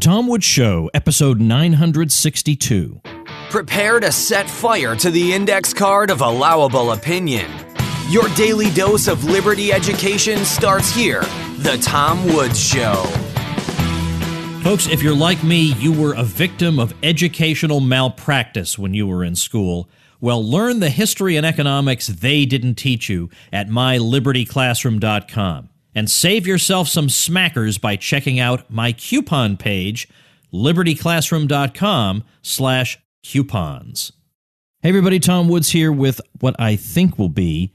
The Tom Woods Show, episode 962. Prepare to set fire to the index card of allowable opinion. Your daily dose of liberty education starts here. The Tom Woods Show. Folks, if you're like me, you were a victim of educational malpractice when you were in school. Well, learn the history and economics they didn't teach you at MyLibertyClassroom.com. And save yourself some smackers by checking out my coupon page, libertyclassroom.com/coupons. Hey everybody, Tom Woods here with what I think will be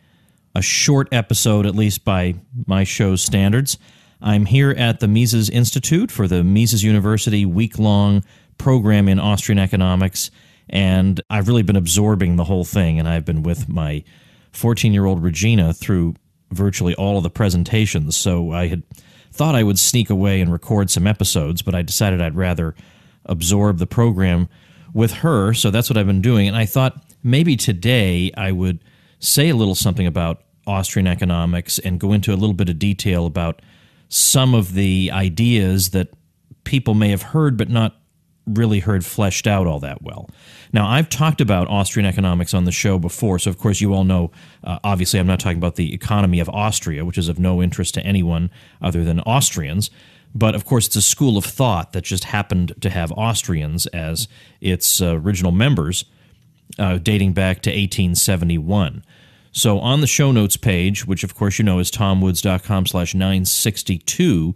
a short episode, at least by my show's standards. I'm here at the Mises Institute for the Mises University week-long program in Austrian economics, and I've really been absorbing the whole thing, and I've been with my 14-year-old Regina through virtually all of the presentations, so I had thought I would sneak away and record some episodes, but I decided I'd rather absorb the program with her, so that's what I've been doing. And I thought maybe today I would say a little something about Austrian economics and go into a little bit of detail about some of the ideas that people may have heard but not really heard fleshed out all that well. Now, I've talked about Austrian economics on the show before, so of course you all know, obviously I'm not talking about the economy of Austria, which is of no interest to anyone other than Austrians, but of course it's a school of thought that just happened to have Austrians as its original members, dating back to 1871. So on the show notes page, which of course you know is tomwoods.com/962,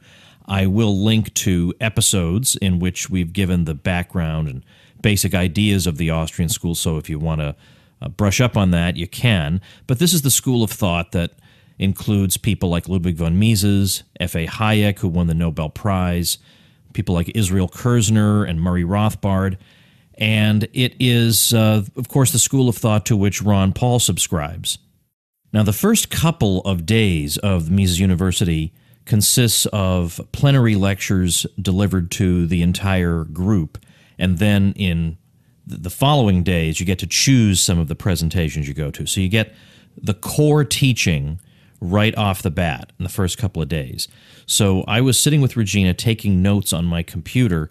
I will link to episodes in which we've given the background and basic ideas of the Austrian school, so if you want to brush up on that, you can. But this is the school of thought that includes people like Ludwig von Mises, F.A. Hayek, who won the Nobel Prize, people like Israel Kirzner and Murray Rothbard, and it is, of course, the school of thought to which Ron Paul subscribes. Now, the first couple of days of Mises University consists of plenary lectures delivered to the entire group, and then in the following days you get to choose some of the presentations you go to. So you get the core teaching right off the bat in the first couple of days. So I was sitting with Regina taking notes on my computer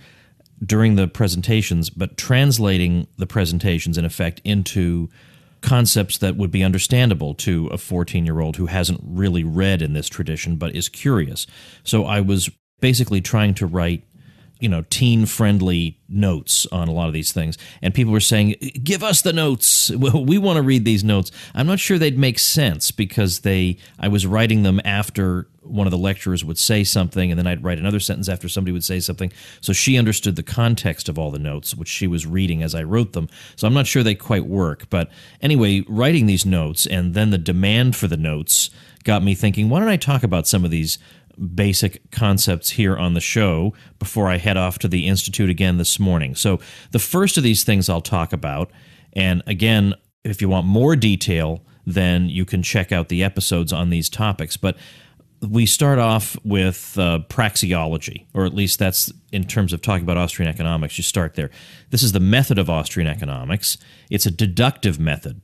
during the presentations, but translating the presentations in effect into concepts that would be understandable to a 14-year-old who hasn't really read in this tradition but is curious. So I was basically trying to write, you know, teen-friendly notes on a lot of these things. And people were saying, give us the notes. We want to read these notes. I'm not sure they'd make sense because I was writing them after one of the lecturers would say something, and then I'd write another sentence after somebody would say something. So she understood the context of all the notes, which she was reading as I wrote them. So I'm not sure they quite work. But anyway, writing these notes and then the demand for the notes got me thinking, why don't I talk about some of these basic concepts here on the show before I head off to the Institute again this morning. So the first of these things I'll talk about, and again, if you want more detail, then you can check out the episodes on these topics. But we start off with praxeology, or at least that's in terms of talking about Austrian economics. You start there. This is the method of Austrian economics. It's a deductive method,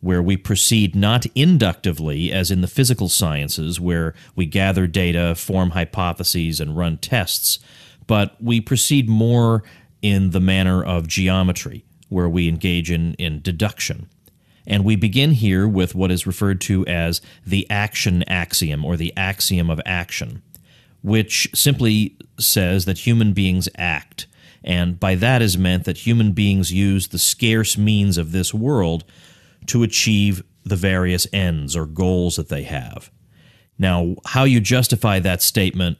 where we proceed not inductively, as in the physical sciences, where we gather data, form hypotheses, and run tests, but we proceed more in the manner of geometry, where we engage in deduction. And we begin here with what is referred to as the action axiom, or the axiom of action, which simply says that human beings act. And by that is meant that human beings use the scarce means of this world to achieve the various ends or goals that they have. Now, how you justify that statement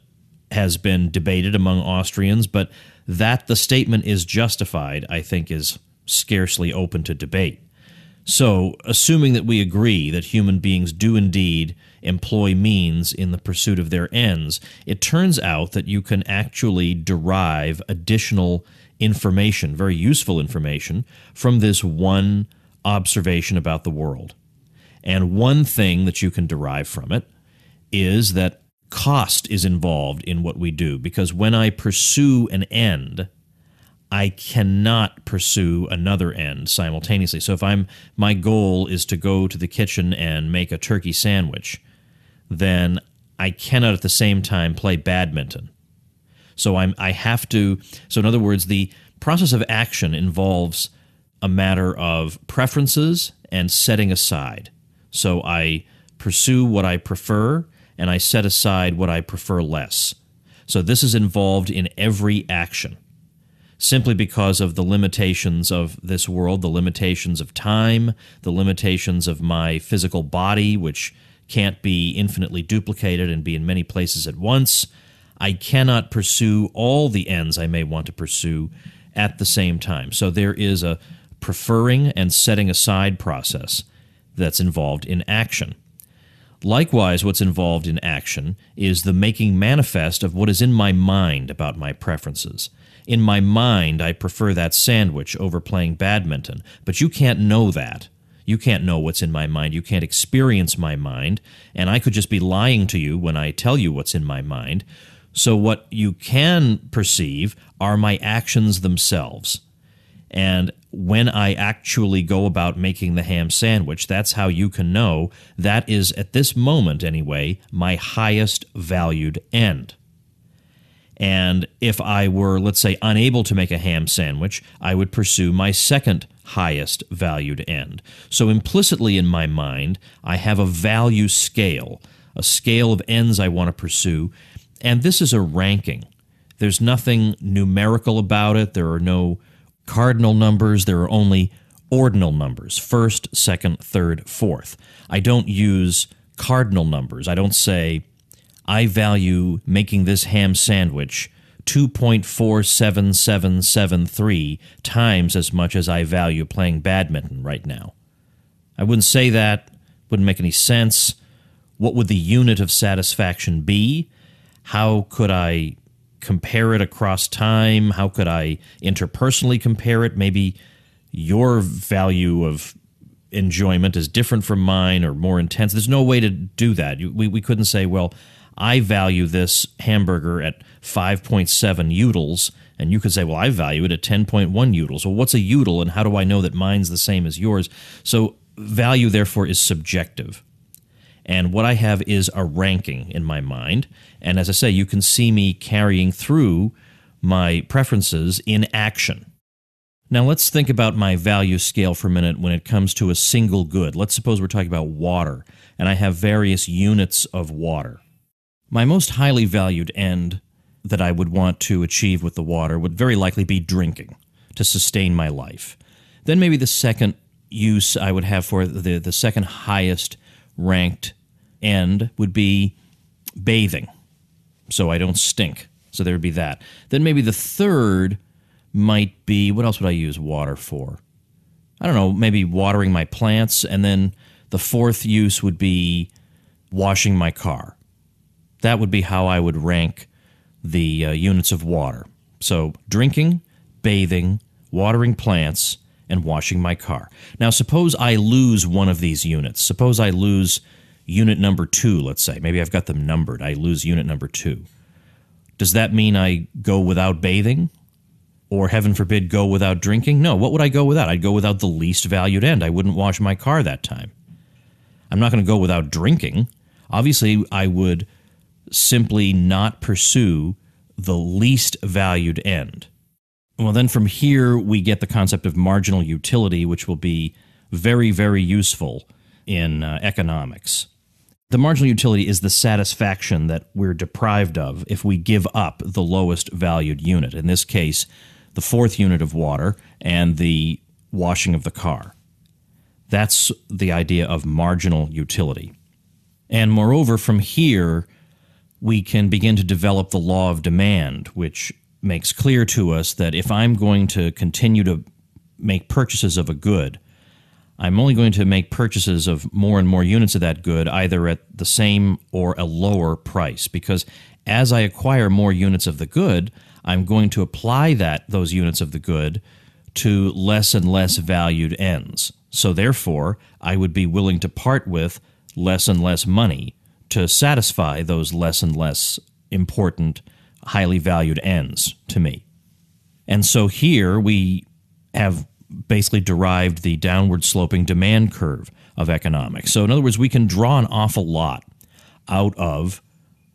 has been debated among Austrians, but that the statement is justified, I think, is scarcely open to debate. So, assuming that we agree that human beings do indeed employ means in the pursuit of their ends, it turns out that you can actually derive additional information, very useful information, from this one observation about the world. And one thing that you can derive from it is that cost is involved in what we do, because when I pursue an end, I cannot pursue another end simultaneously. So if my goal is to go to the kitchen and make a turkey sandwich, then I cannot at the same time play badminton. So I have to. So in other words, the process of action involves a matter of preferences and setting aside. So I pursue what I prefer, and I set aside what I prefer less. So this is involved in every action, simply because of the limitations of this world, the limitations of time, the limitations of my physical body, which can't be infinitely duplicated and be in many places at once. I cannot pursue all the ends I may want to pursue at the same time. So there is a preferring and setting aside process that's involved in action. Likewise, what's involved in action is the making manifest of what is in my mind about my preferences. In my mind, I prefer that sandwich over playing badminton, but you can't know that. You can't know what's in my mind. You can't experience my mind, and I could just be lying to you when I tell you what's in my mind. So what you can perceive are my actions themselves. And when I actually go about making the ham sandwich, that's how you can know that is, at this moment anyway, my highest valued end. And if I were, let's say, unable to make a ham sandwich, I would pursue my second highest valued end. So implicitly in my mind, I have a value scale, a scale of ends I want to pursue, and this is a ranking. There's nothing numerical about it. There are no cardinal numbers. There are only ordinal numbers, first, second, third, fourth. I don't use cardinal numbers. I don't say, I value making this ham sandwich 2.47773 times as much as I value playing badminton right now. I wouldn't say that. Wouldn't make any sense. What would the unit of satisfaction be? How could I compare it across time? How could I interpersonally compare it? Maybe your value of enjoyment is different from mine or more intense. There's no way to do that. We couldn't say, well, I value this hamburger at 5.7 udels, and you could say, well, I value it at 10.1 udels. Well, what's a udel, and how do I know that mine's the same as yours? So value, therefore, is subjective. And what I have is a ranking in my mind. And as I say, you can see me carrying through my preferences in action. Now, let's think about my value scale for a minute when it comes to a single good. Let's suppose we're talking about water, and I have various units of water. My most highly valued end that I would want to achieve with the water would very likely be drinking to sustain my life. Then maybe the second use I would have for the second highest ranked end would be bathing, so I don't stink. So there would be that. Then maybe the third might be, what else would I use water for? I don't know, maybe watering my plants. And then the fourth use would be washing my car. That would be how I would rank the units of water. So drinking, bathing, watering plants, and washing my car. Now, suppose I lose one of these units. Suppose I lose unit number 2, let's say. Maybe I've got them numbered. I lose unit number 2. Does that mean I go without bathing? Or, heaven forbid, go without drinking? No, what would I go without? I'd go without the least valued end. I wouldn't wash my car that time. I'm not going to go without drinking. Obviously, I would simply not pursue the least valued end. Well, then from here, we get the concept of marginal utility, which will be very, very useful in economics. The marginal utility is the satisfaction that we're deprived of if we give up the lowest valued unit, in this case, the fourth unit of water and the washing of the car. That's the idea of marginal utility. And moreover, from here, we can begin to develop the law of demand, which makes clear to us that if I'm going to continue to make purchases of a good, I'm only going to make purchases of more and more units of that good, either at the same or a lower price, because as I acquire more units of the good, I'm going to apply those units of the good to less and less valued ends. So therefore, I would be willing to part with less and less money to satisfy those less and less important, highly valued ends to me. And so here we have basically derived the downward-sloping demand curve of economics. So in other words, we can draw an awful lot out of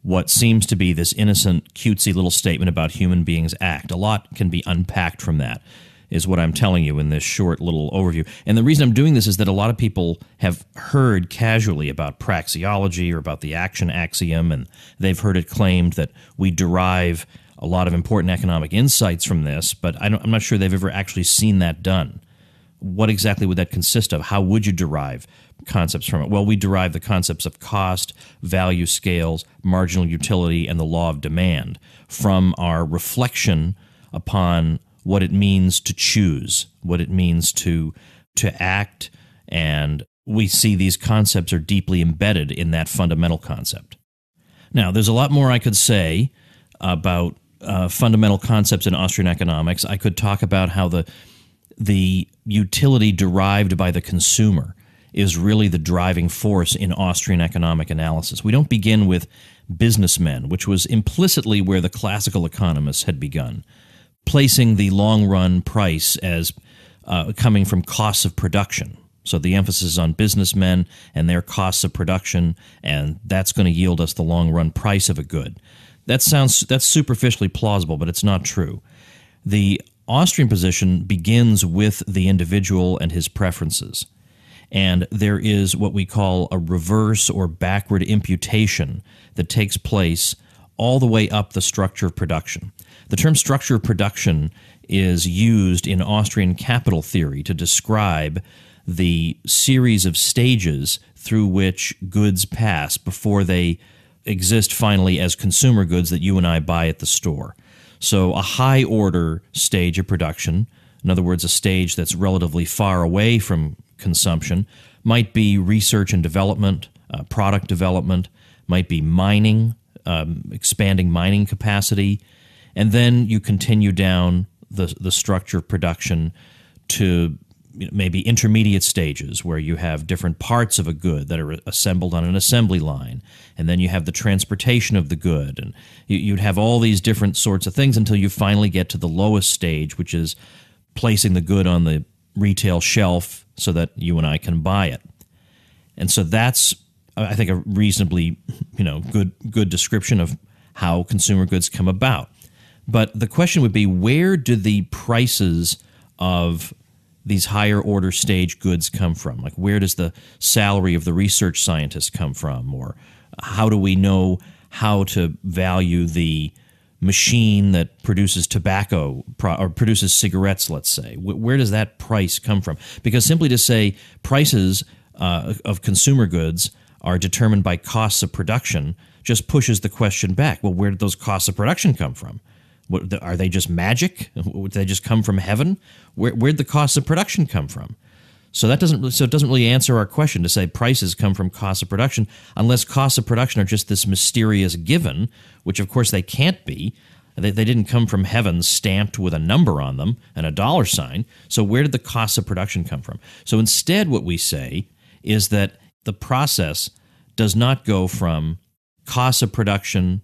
what seems to be this innocent, cutesy little statement about human beings act. A lot can be unpacked from that, is what I'm telling you in this short little overview. And the reason I'm doing this is that a lot of people have heard casually about praxeology or about the action axiom, and they've heard it claimed that we derive a lot of important economic insights from this, but I'm not sure they've ever actually seen that done. What exactly would that consist of? How would you derive concepts from it? Well, we derive the concepts of cost, value scales, marginal utility, and the law of demand from our reflection upon what it means to choose, what it means to act, and we see these concepts are deeply embedded in that fundamental concept. Now, there's a lot more I could say about fundamental concepts in Austrian economics. I could talk about how the utility derived by the consumer is really the driving force in Austrian economic analysis. We don't begin with businessmen, which was implicitly where the classical economists had begun, placing the long-run price as coming from costs of production. So the emphasis is on businessmen and their costs of production, and that's going to yield us the long-run price of a good. That's superficially plausible, but it's not true. The Austrian position begins with the individual and his preferences. And there is what we call a reverse or backward imputation that takes place all the way up the structure of production. The term structure of production is used in Austrian capital theory to describe the series of stages through which goods pass before they exist finally as consumer goods that you and I buy at the store. So a high-order stage of production, in other words, a stage that's relatively far away from consumption, might be research and development, product development, might be mining, expanding mining capacity, and then you continue down the structure of production to maybe intermediate stages where you have different parts of a good that are assembled on an assembly line, and then you have the transportation of the good, and you'd have all these different sorts of things until you finally get to the lowest stage, which is placing the good on the retail shelf so that you and I can buy it. And so that's, I think, a reasonably good description of how consumer goods come about. But the question would be, where do the prices of these higher order stage goods come from? Like, where does the salary of the research scientist come from? Or how do we know how to value the machine that produces tobacco or produces cigarettes, let's say? Where does that price come from? Because simply to say prices of consumer goods are determined by costs of production just pushes the question back. Well, where did those costs of production come from? Are they just magic? Did they just come from heaven? Where'd the costs of production come from? So that doesn't. So it doesn't really answer our question to say prices come from costs of production, unless costs of production are just this mysterious given, which of course they can't be. They didn't come from heaven stamped with a number on them and a dollar sign. So where did the costs of production come from? So instead, what we say is that the process does not go from costs of production,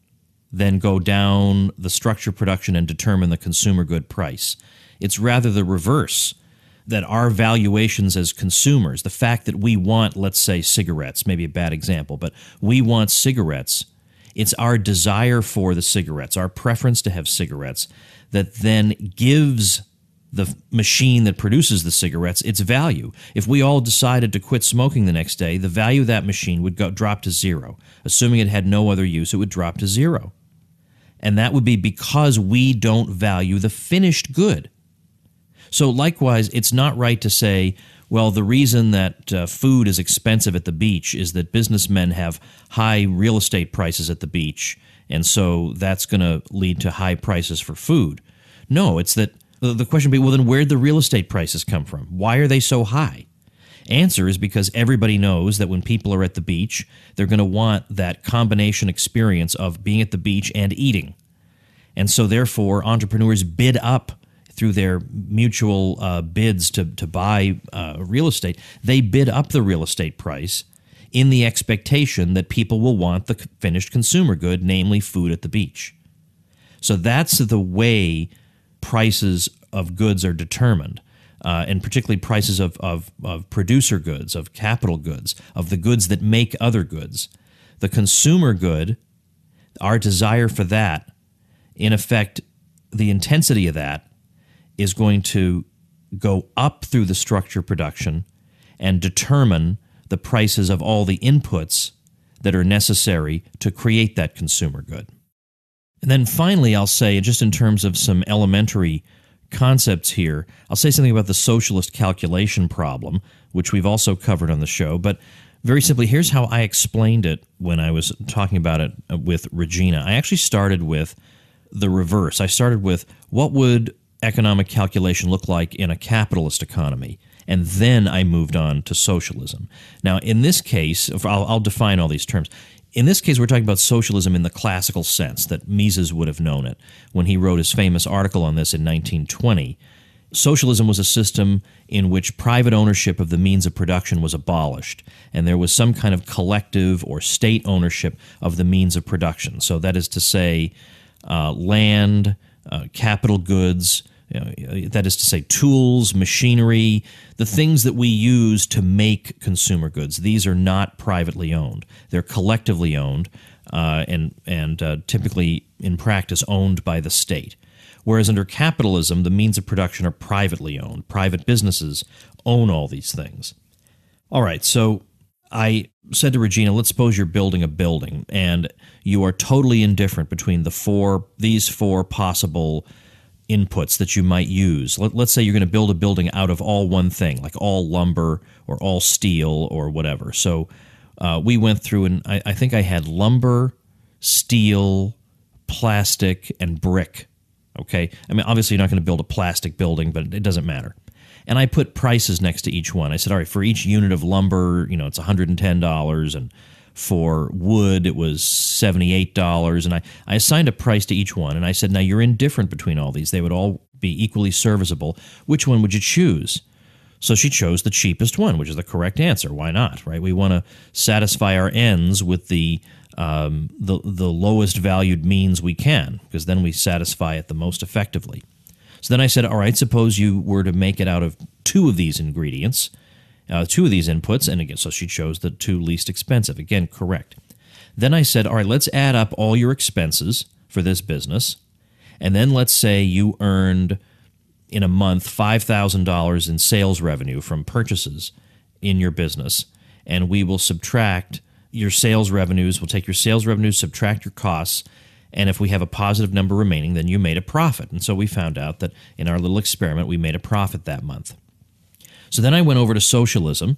then go down the structure of production and determine the consumer good price. It's rather the reverse, that our valuations as consumers, the fact that we want, let's say, cigarettes, maybe a bad example, but we want cigarettes, it's our desire for the cigarettes, our preference to have cigarettes, that then gives the machine that produces the cigarettes its value. If we all decided to quit smoking the next day, the value of that machine would drop to zero. Assuming it had no other use, it would drop to zero. And that would be because we don't value the finished good. So likewise, it's not right to say, well, the reason that food is expensive at the beach is that businessmen have high real estate prices at the beach, and so that's going to lead to high prices for food. No, it's that the question would be, well, then where'd the real estate prices come from? Why are they so high? Answer is because everybody knows that when people are at the beach, they're going to want that combination experience of being at the beach and eating. And so therefore, entrepreneurs bid up through their mutual bids to buy real estate. They bid up the real estate price in the expectation that people will want the finished consumer good, namely food at the beach. So that's the way prices of goods are determined, and particularly prices of producer goods, of capital goods, of the goods that make other goods. The consumer good our desire for that, in effect, the intensity of that is going to go up through the structure production and determine the prices of all the inputs that are necessary to create that consumer good. And then finally, I'll say, just in terms of some elementary concepts here, I'll say something about the socialist calculation problem, which we've also covered on the show. But very simply, here's how I explained it when I was talking about it with Regina. I actually started with the reverse. I started with, what would economic calculation look like in a capitalist economy? And then I moved on to socialism. Now, in this case, I'll define all these terms. In this case, we're talking about socialism in the classical sense that Mises would have known it when he wrote his famous article on this in 1920. Socialism was a system in which private ownership of the means of production was abolished, and there was some kind of collective or state ownership of the means of production. So that is to say, land, capital goods, that is to say, tools, machinery, the things that we use to make consumer goods. These are not privately owned. They're collectively owned and typically, in practice, owned by the state. Whereas under capitalism, the means of production are privately owned. Private businesses own all these things. All right, so I said to Regina, let's suppose you're building a building and you are totally indifferent between these four possible inputs that you might use. Let's say you're going to build a building out of all one thing, like all lumber or all steel or whatever. So we went through, and I think I had lumber, steel, plastic, and brick. Okay, I mean, obviously you're not going to build a plastic building, but it doesn't matter. And I put prices next to each one. I said, all right, for each unit of lumber, you know, it's $110, and for wood, it was $78, and I assigned a price to each one, and I said, now you're indifferent between all these. They would all be equally serviceable. Which one would you choose? So she chose the cheapest one, which is the correct answer. Why not, right? We want to satisfy our ends with the lowest valued means we can, because then we satisfy it the most effectively. So then I said, all right, suppose you were to make it out of two of these ingredients, two of these inputs, and again, so she chose the two least expensive. Again, correct. Then I said, all right, let's add up all your expenses for this business, and then let's say you earned in a month $5,000 in sales revenue from purchases in your business, and we will subtract your sales revenues. We'll take your sales revenues, subtract your costs, and if we have a positive number remaining, then you made a profit. And so we found out that in our little experiment, we made a profit that month. So then I went over to socialism,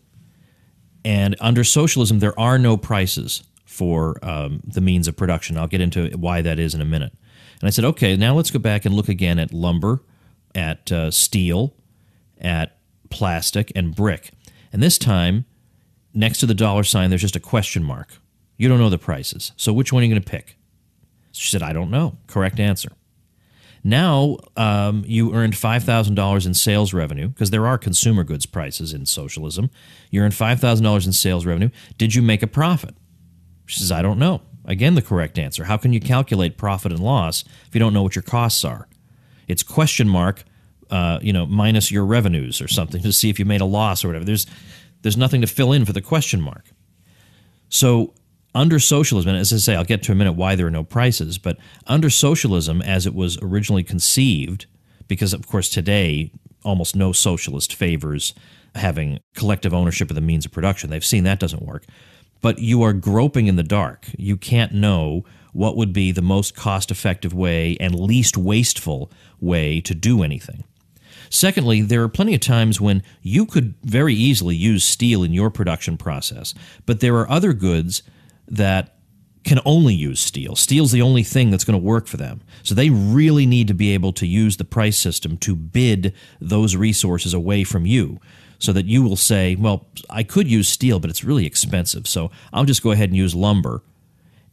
and under socialism, there are no prices for the means of production. I'll get into why that is in a minute. And I said, okay, now let's go back and look again at lumber, at steel, at plastic, and brick. And this time, next to the dollar sign, there's just a question mark. You don't know the prices. So which one are you going to pick? She said, I don't know. Correct answer. Now you earned $5,000 in sales revenue, because there are consumer goods prices in socialism. You earned $5,000 in sales revenue. Did you make a profit? She says, I don't know. Again, the correct answer. How can you calculate profit and loss if you don't know what your costs are? It's question mark, minus your revenues or something to see if you made a loss or whatever. There's nothing to fill in for the question mark. So under socialism, as I say, I'll get to in a minute why there are no prices, but under socialism as it was originally conceived, because of course today almost no socialist favors having collective ownership of the means of production. They've seen that doesn't work. But you are groping in the dark. You can't know what would be the most cost-effective way and least wasteful way to do anything. Secondly, there are plenty of times when you could very easily use steel in your production process, but there are other goods that can only use steel. Steel's the only thing that's going to work for them. So they really need to be able to use the price system to bid those resources away from you, so that you will say, well, I could use steel, but it's really expensive, so I'll just go ahead and use lumber.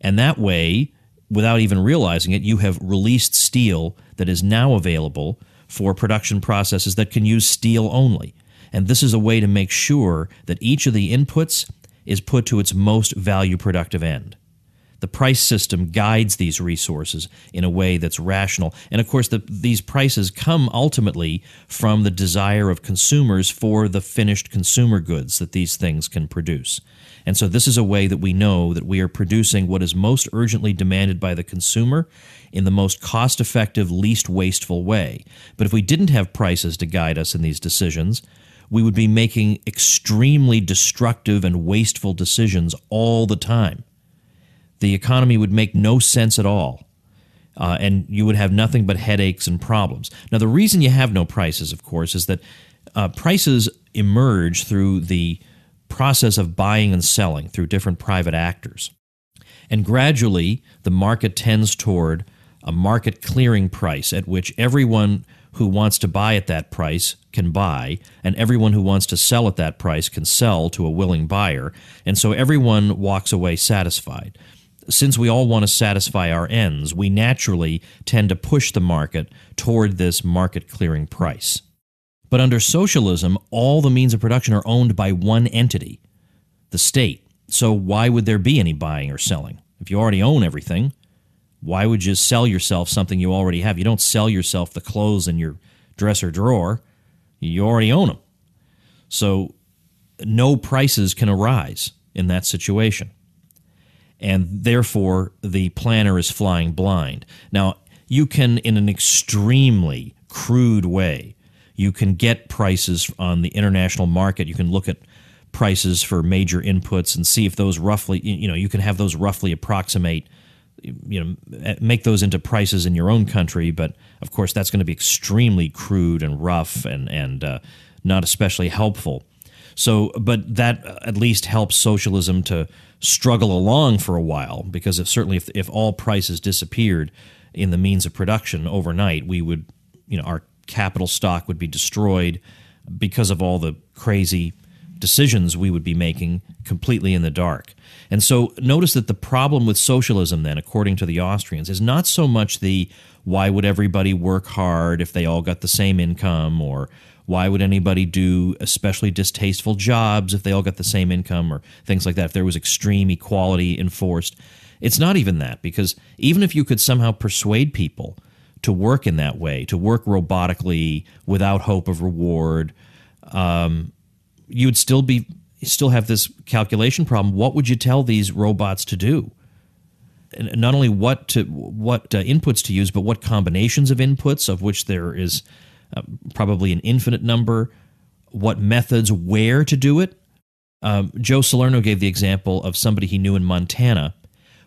And that way, without even realizing it, you have released steel that is now available for production processes that can use steel only. And this is a way to make sure that each of the inputs is put to its most value productive end. The price system guides these resources in a way that's rational. And of course, these prices come ultimately from the desire of consumers for the finished consumer goods that these things can produce. And so this is a way that we know that we are producing what is most urgently demanded by the consumer in the most cost-effective, least wasteful way. But if we didn't have prices to guide us in these decisions, we would be making extremely destructive and wasteful decisions all the time. The economy would make no sense at all, and you would have nothing but headaches and problems. Now, the reason you have no prices, of course, is that prices emerge through the process of buying and selling through different private actors. And gradually, the market tends toward a market clearing price at which everyone who wants to buy at that price can buy, and everyone who wants to sell at that price can sell to a willing buyer. And so everyone walks away satisfied. Since we all want to satisfy our ends, we naturally tend to push the market toward this market clearing price. But under socialism, all the means of production are owned by one entity, the state. So why would there be any buying or selling? If you already own everything, why would you sell yourself something you already have? You don't sell yourself the clothes in your dresser drawer. You already own them. So no prices can arise in that situation. And therefore, the planner is flying blind. Now, you can, in an extremely crude way, you can get prices on the international market. You can look at prices for major inputs and see if those roughly, you can have those roughly approximate, make those into prices in your own country. But of course, that's going to be extremely crude and rough and not especially helpful. So, but that at least helps socialism to struggle along for a while, because if all prices disappeared in the means of production overnight, we would, our capital stock would be destroyed because of all the crazy decisions we would be making completely in the dark. And so notice that the problem with socialism then, according to the Austrians, is not so much the why would everybody work hard if they all got the same income, or why would anybody do especially distasteful jobs if they all got the same income, or things like that, if there was extreme equality enforced. It's not even that, because even if you could somehow persuade people to work in that way, to work robotically without hope of reward, you would still have this calculation problem. What would you tell these robots to do? And not only what inputs to use, but what combinations of inputs, of which there is probably an infinite number, what methods, where to do it. Joe Salerno gave the example of somebody he knew in Montana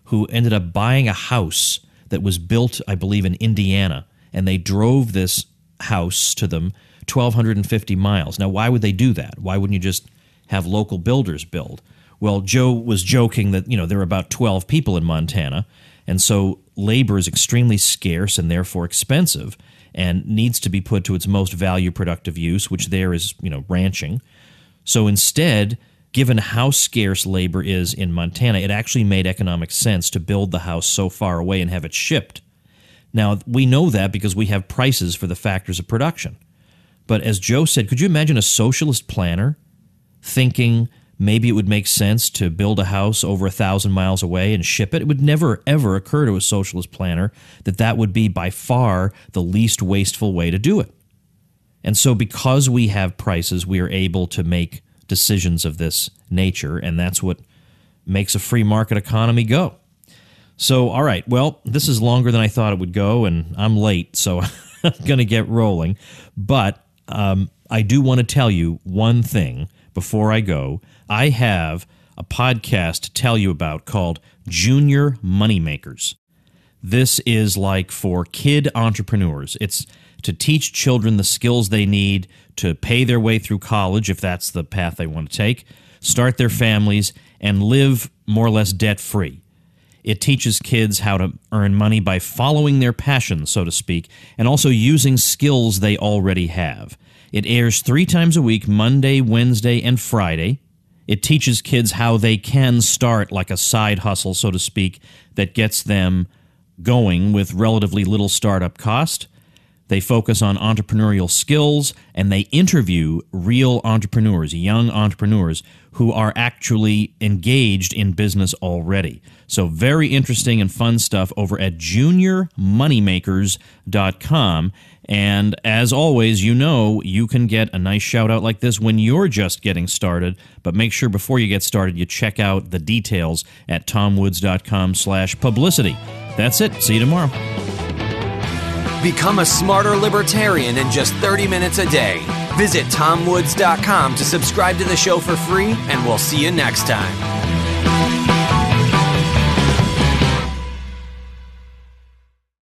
who ended up buying a house that was built, I believe, in Indiana, and they drove this house to them 1,250 miles. Now, why would they do that? Why wouldn't you just have local builders build? Well, Joe was joking that, there are about 12 people in Montana, and so labor is extremely scarce and therefore expensive and needs to be put to its most value-productive use, which there is, ranching. So instead, given how scarce labor is in Montana, it actually made economic sense to build the house so far away and have it shipped. Now, we know that because we have prices for the factors of production. But as Joe said, could you imagine a socialist planner thinking maybe it would make sense to build a house over 1,000 miles away and ship it? It would never, ever occur to a socialist planner that would be by far the least wasteful way to do it. And so because we have prices, we are able to make decisions of this nature, and that's what makes a free market economy go. So, all right, well, this is longer than I thought it would go, and I'm late, so I'm going to get rolling. But I do want to tell you one thing before I go. I have a podcast to tell you about called Junior Moneymakers. This is like for kid entrepreneurs. It's to teach children the skills they need to pay their way through college, if that's the path they want to take, start their families, and live more or less debt-free. It teaches kids how to earn money by following their passion, so to speak, and also using skills they already have. It airs 3 times a week, Monday, Wednesday, and Friday. It teaches kids how they can start like a side hustle, so to speak, that gets them going with relatively little startup cost. They focus on entrepreneurial skills, and they interview real entrepreneurs, young entrepreneurs who are actually engaged in business already. So very interesting and fun stuff over at JuniorMoneyMakers.com. And as always, you know, you can get a nice shout out like this when you're just getting started, but make sure before you get started, you check out the details at TomWoods.com/publicity. That's it. See you tomorrow. Become a smarter libertarian in just 30 minutes a day. Visit TomWoods.com to subscribe to the show for free, and we'll see you next time.